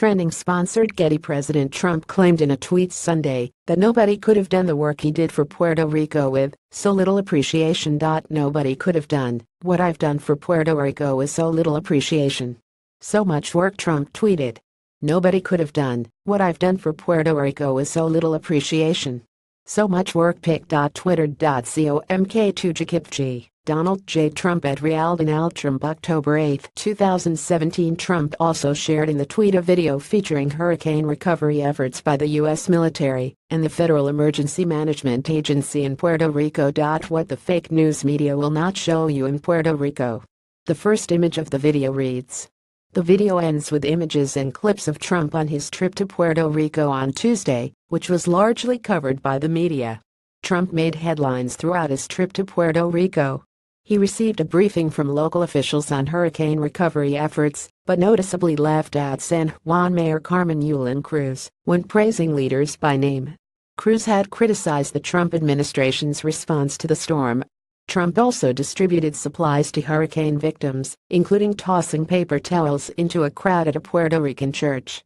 trending sponsored Getty. President Trump claimed in a tweet Sunday that nobody could have done the work he did for Puerto Rico with so little appreciation. Nobody could have done what I've done for Puerto Rico with so little appreciation. So much work, Trump tweeted. Nobody could have done what I've done for Puerto Rico with so little appreciation. So much work. Twitter.com/comk2jkipg Donald J. Trump at @RealDonaldTrump October 8, 2017. Trump also shared in the tweet a video featuring hurricane recovery efforts by the U.S. military and the Federal Emergency Management Agency in Puerto Rico. What the fake news media will not show you in Puerto Rico. The first image of the video reads. The video ends with images and clips of Trump on his trip to Puerto Rico on Tuesday, which was largely covered by the media. Trump made headlines throughout his trip to Puerto Rico. He received a briefing from local officials on hurricane recovery efforts, but noticeably left out San Juan Mayor Carmen Yulín Cruz when praising leaders by name. Cruz had criticized the Trump administration's response to the storm. Trump also distributed supplies to hurricane victims, including tossing paper towels into a crowd at a Puerto Rican church.